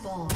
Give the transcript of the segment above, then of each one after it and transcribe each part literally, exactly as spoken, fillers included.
spawned.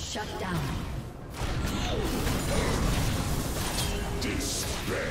Shut down. Despair.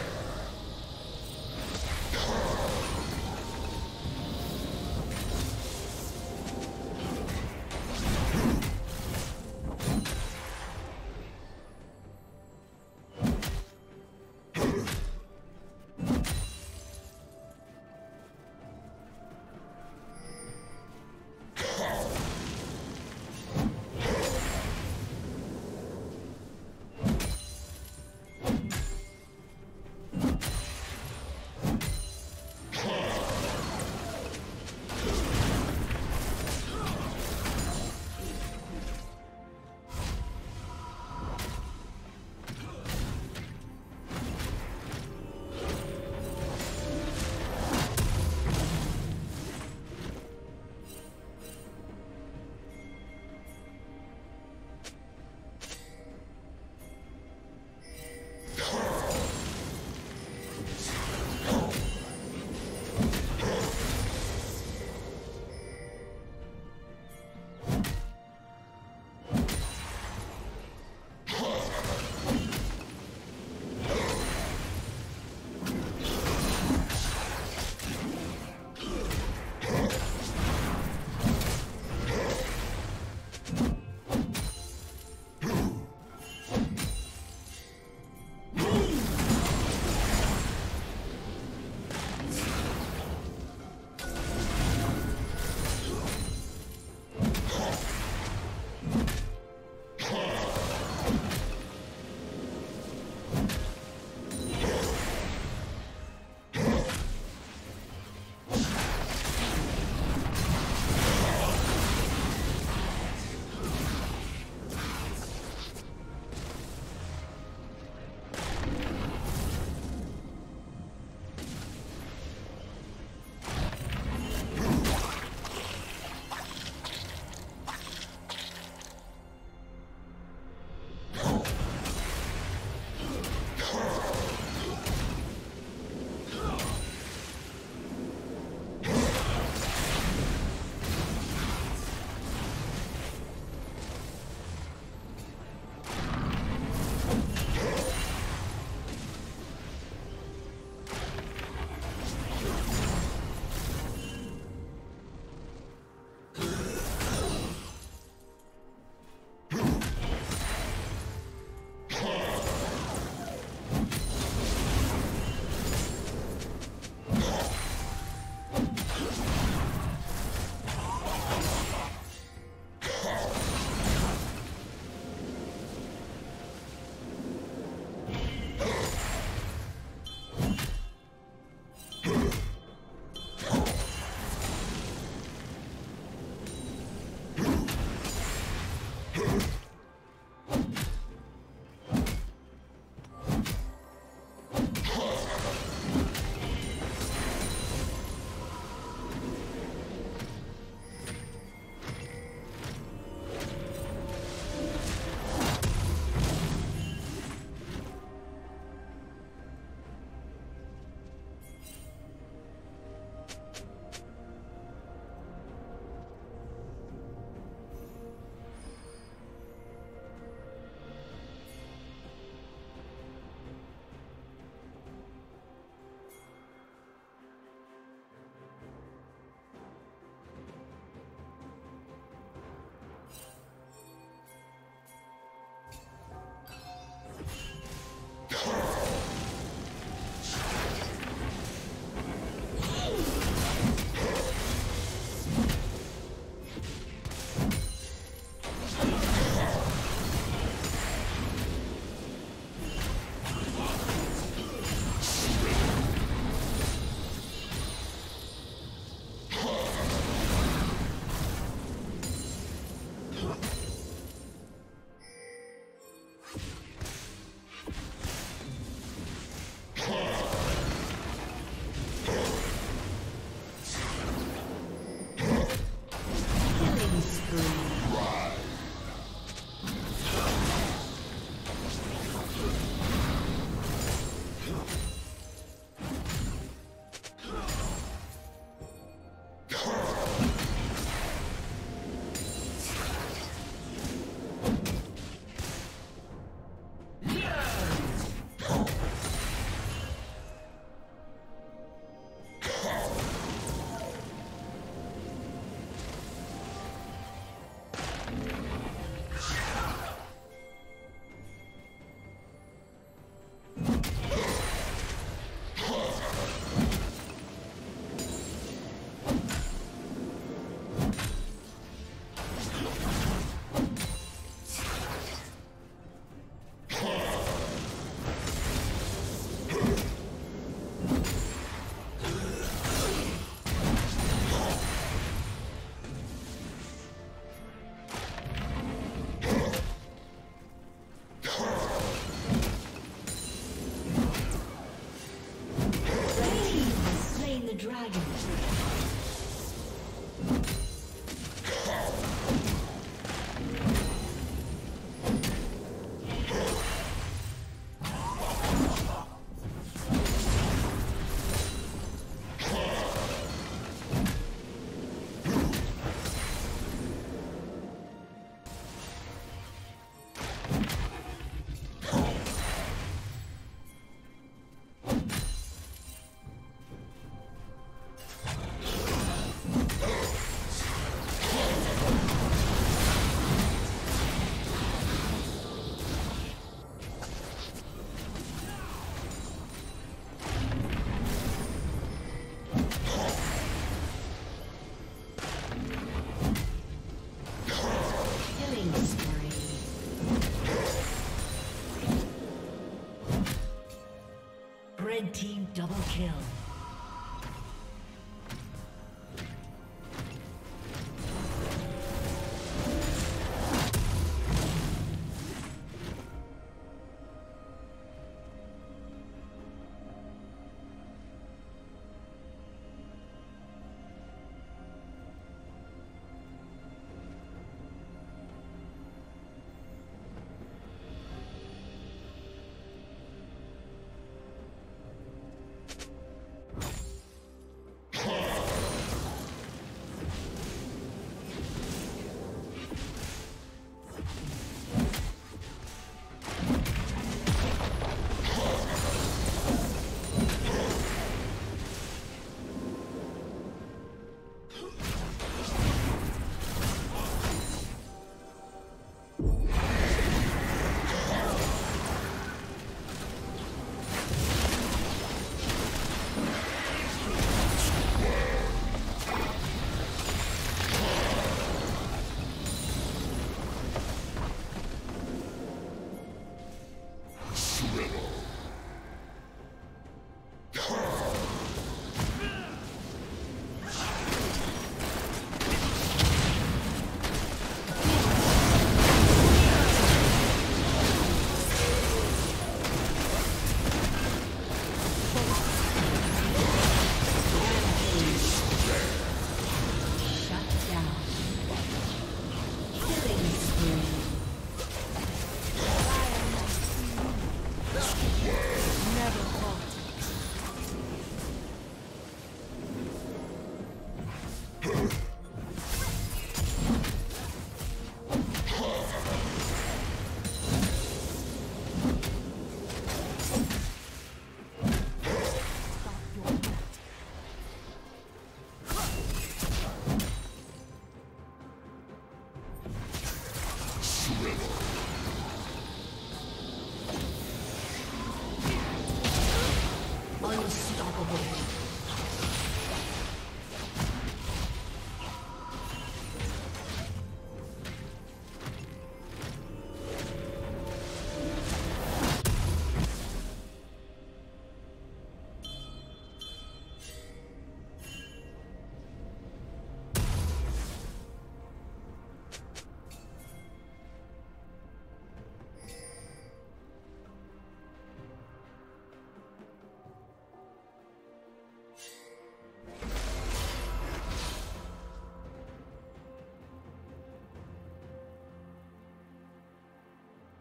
Red team double kill.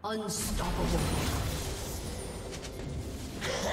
Unstoppable. Blue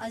A